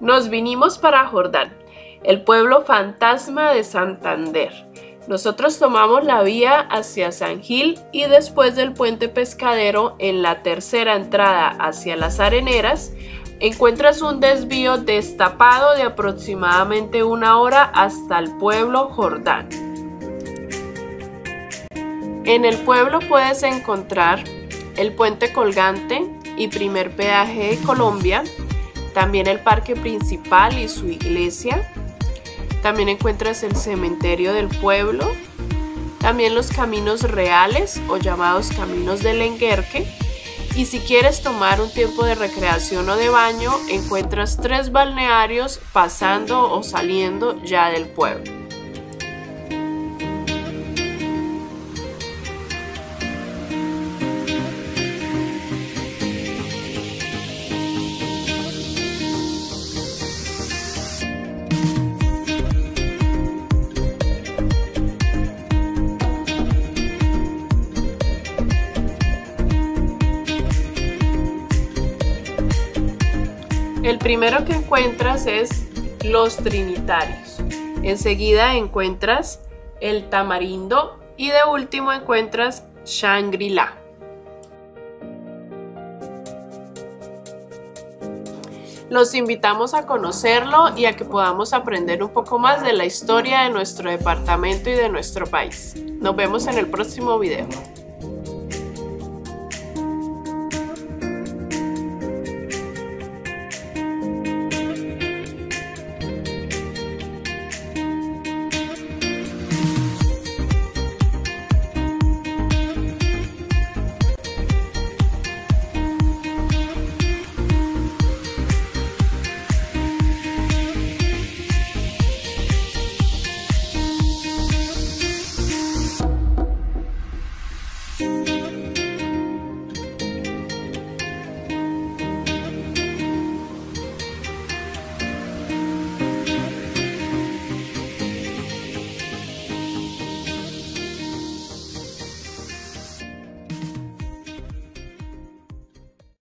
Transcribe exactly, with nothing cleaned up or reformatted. Nos vinimos para Jordán, el pueblo fantasma de Santander. Nosotros tomamos la vía hacia San Gil y después del puente pescadero, en la tercera entrada hacia las Areneras, encuentras un desvío destapado de aproximadamente una hora hasta el pueblo Jordán. En el pueblo puedes encontrar el puente colgante y primer peaje de Colombia, también el parque principal y su iglesia. También encuentras el cementerio del pueblo, también los caminos reales o llamados caminos del Enguerque. Y si quieres tomar un tiempo de recreación o de baño, encuentras tres balnearios pasando o saliendo ya del pueblo. El primero que encuentras es los Trinitarios, enseguida encuentras el Tamarindo y de último encuentras Shangri-La. Los invitamos a conocerlo y a que podamos aprender un poco más de la historia de nuestro departamento y de nuestro país. Nos vemos en el próximo video.